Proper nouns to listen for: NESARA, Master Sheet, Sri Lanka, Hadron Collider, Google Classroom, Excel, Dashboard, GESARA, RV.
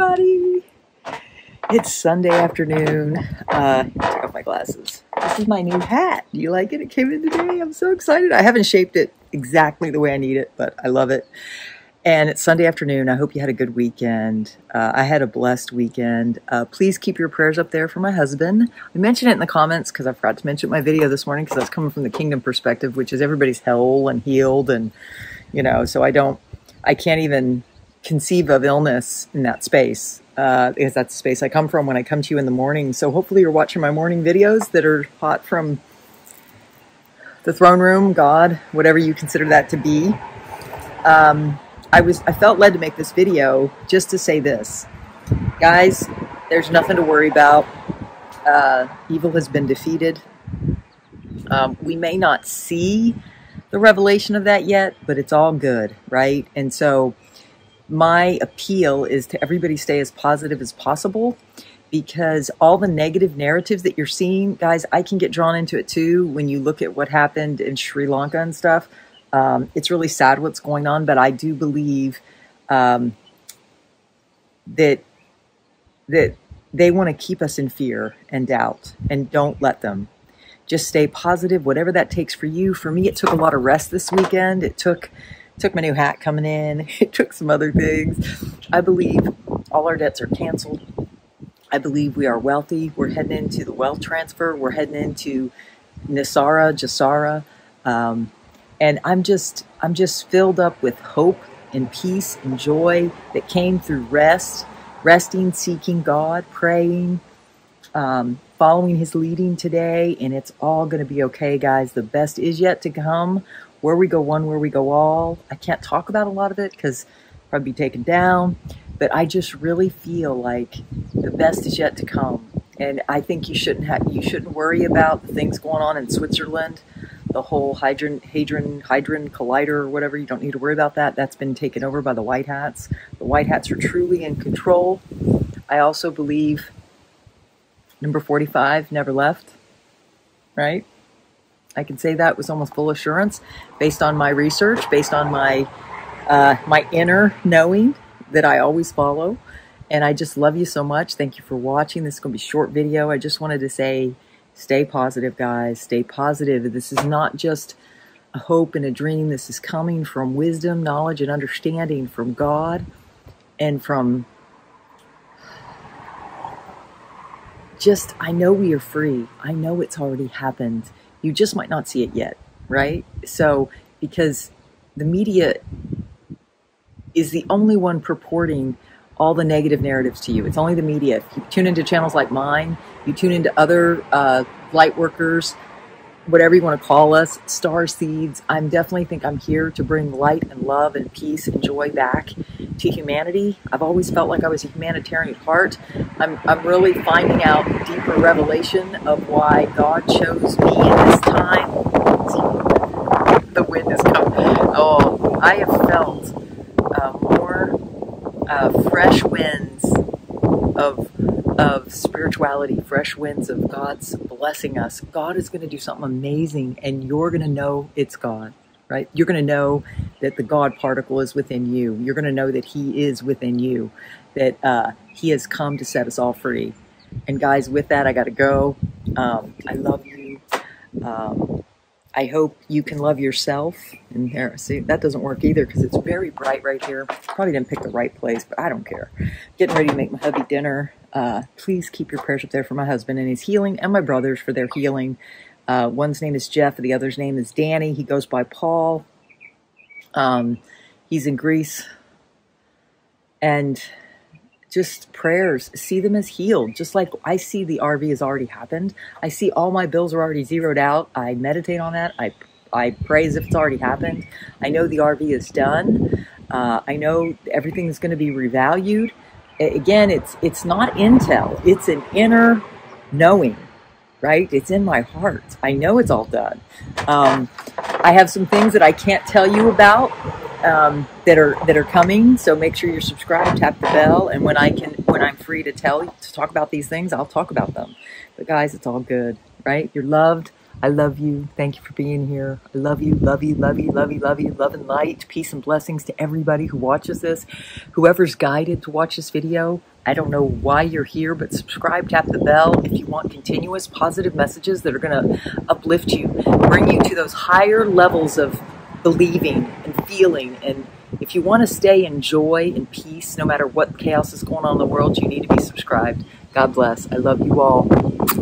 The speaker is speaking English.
everybody! It's Sunday afternoon. I took off my glasses. This is my new hat. Do you like it? It came in today. I'm so excited. I haven't shaped it exactly the way I need it, but I love it. And it's Sunday afternoon. I hope you had a good weekend. I had a blessed weekend. Please keep your prayers up there for my husband. I mentioned it in the comments because I forgot to mention it in my video this morning because I was coming from the kingdom perspective, which is everybody's whole and healed and, you know, so I can't even conceive of illness in that space because that's the space I come from when I come to you in the morning. So hopefully you're watching my morning videos that are hot from the throne room, God, whatever you consider that to be. I felt led to make this video just to say this. Guys, there's nothing to worry about. Evil has been defeated. We may not see the revelation of that yet, but it's all good, right? And so my appeal is to everybody stay as positive as possible, because all the negative narratives that you're seeing, guys, I can get drawn into it too. When you look at what happened in Sri Lanka and stuff, it's really sad what's going on, but I do believe that they want to keep us in fear and doubt, and don't let them. Just stay positive, whatever that takes for you. For me, it took a lot of rest this weekend. It took my new hat coming in. It took some other things. I believe all our debts are canceled. I believe we are wealthy. We're heading into the wealth transfer. We're heading into NESARA, GESARA. And I'm just filled up with hope and peace and joy that came through rest, resting, seeking God, praying, following his leading today. And it's all going to be okay, guys. The best is yet to come. Where we go one, where we go all. I can't talk about a lot of it because I'd probably be taken down, but I just really feel like the best is yet to come. And I think you shouldn't worry about the things going on in Switzerland, the whole Hadron Collider or whatever. You don't need to worry about that. That's been taken over by the White Hats. The White Hats are truly in control. I also believe number 45 never left, right? I can say that with almost full assurance, based on my research, based on my my inner knowing that I always follow. And I just love you so much. Thank you for watching. This is going to be a short video. I just wanted to say, stay positive, guys. Stay positive. This is not just a hope and a dream. This is coming from wisdom, knowledge, and understanding from God, and from just, I know we are free. I know it's already happened. You just might not see it yet, right? So, because the media is the only one purporting all the negative narratives to you. It's only the media. If you tune into channels like mine, you tune into other light workers, whatever you want to call us, star seeds. I definitely think I'm here to bring light and love and peace and joy back to humanity. I've always felt like I was a humanitarian at heart. I'm really finding out the deeper revelation of why God chose me in this time. The wind has come. Oh, I have felt more fresh winds of spirituality, fresh winds of God's blessing us. God is going to do something amazing, and you're going to know it's God, right? You're going to know that the God particle is within you. You're going to know that he is within you, that he has come to set us all free. And guys, with that, I got to go. I love you. I hope you can love yourself. And there, see, that doesn't work either because it's very bright right here. Probably didn't pick the right place, but I don't care. Getting ready to make my hubby dinner. Please keep your prayers up there for my husband and his healing, and my brothers for their healing. One's name is Jeff, and the other's name is Danny. He goes by Paul. He's in Greece. And just prayers. See them as healed. Just like I see the RV has already happened. I see all my bills are already zeroed out. I meditate on that. I pray as if it's already happened. I know the RV is done. I know everything is going to be revalued. Again, it's not intel. It's an inner knowing, right? It's in my heart. I know it's all done. I have some things that I can't tell you about that are coming. So make sure you're subscribed, tap the bell, and when I'm free to talk about these things, I'll talk about them. But guys, it's all good, right? You're loved. I love you. Thank you for being here. I love you, love you, love you, love you, love you. Love and light, peace and blessings to everybody who watches this. Whoever's guided to watch this video, I don't know why you're here, but subscribe, tap the bell if you want continuous positive messages that are going to uplift you, bring you to those higher levels of believing and feeling. And if you want to stay in joy and peace, no matter what chaos is going on in the world, you need to be subscribed. God bless. I love you all.